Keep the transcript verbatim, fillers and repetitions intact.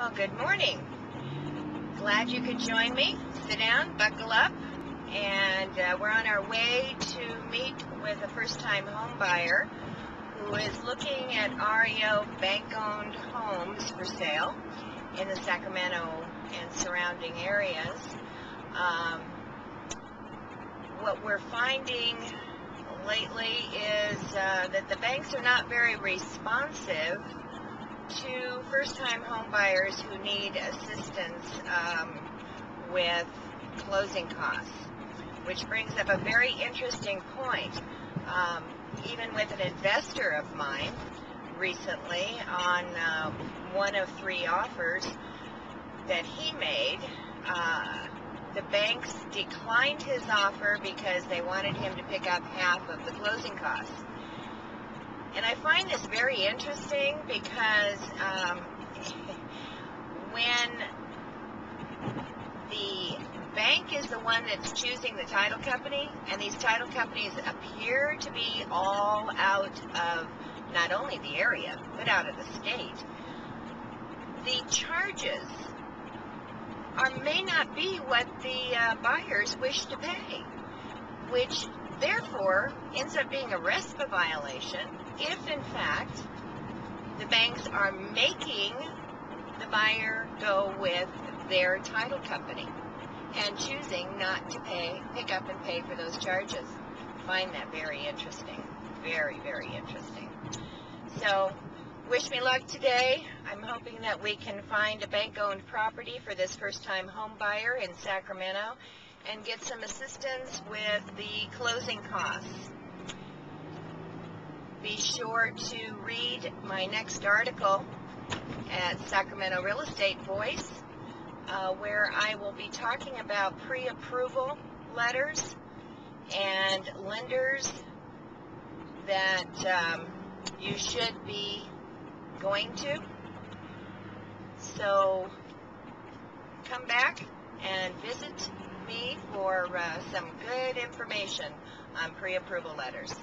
Well, good morning. Glad you could join me. Sit down, buckle up, and uh, we're on our way to meet with a first-time home buyer who is looking at R E O bank-owned homes for sale in the Sacramento and surrounding areas. Um, what we're finding lately is uh, that the banks are not very responsive to first-time home buyers who need assistance um, with closing costs, which brings up a very interesting point. Um, even with an investor of mine recently on uh, one of three offers that he made, uh, the banks declined his offer because they wanted him to pick up half of the closing costs. And I find this very interesting because um, when the bank is the one that's choosing the title company, and these title companies appear to be all out of not only the area, but out of the state, the charges are, may not be what the uh, buyers wish to pay, which therefore ends up being a RESPA violation if, in fact, the banks are making the buyer go with their title company and choosing not to pay, pick up and pay for those charges. I find that very interesting. Very, very interesting. So, wish me luck today. I'm hoping that we can find a bank-owned property for this first-time home buyer in Sacramento and get some assistance with the closing costs. Be sure to read my next article at Sacramento Real Estate Voice, uh, where I will be talking about pre-approval letters and lenders that um, you should be going to. So come back and visit me for uh, some good information on pre-approval letters.